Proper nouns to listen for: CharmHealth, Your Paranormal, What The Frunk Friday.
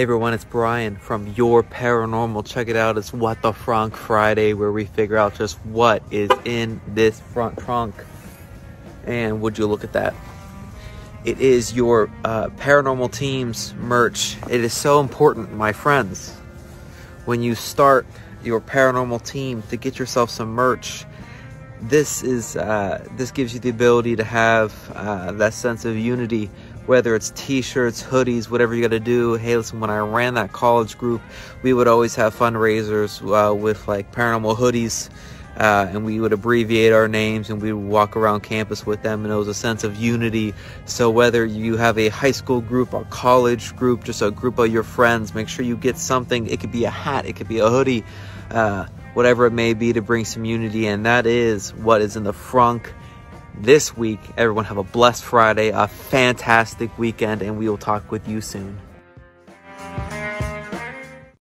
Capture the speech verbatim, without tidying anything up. Hey everyone, it's Brian from Your Paranormal. Check it out, it's What The Frunk Friday, where we figure out just what is in this front trunk. And would you look at that? It is your uh, paranormal team's merch. It is so important, my friends, when you start your paranormal team, to get yourself some merch. This is uh, this gives you the ability to have uh, that sense of unity. Whether it's t-shirts, hoodies, whatever you got to do. Hey, listen, when I ran that college group, we would always have fundraisers uh, with like paranormal hoodies. Uh, and we would abbreviate our names and we would walk around campus with them. And it was a sense of unity. So whether you have a high school group, a college group, just a group of your friends, make sure you get something. It could be a hat. It could be a hoodie. Uh, whatever it may be to bring some unity. And that is what is in the frunk this week. Everyone have a blessed Friday, a fantastic weekend, and we will talk with you soon.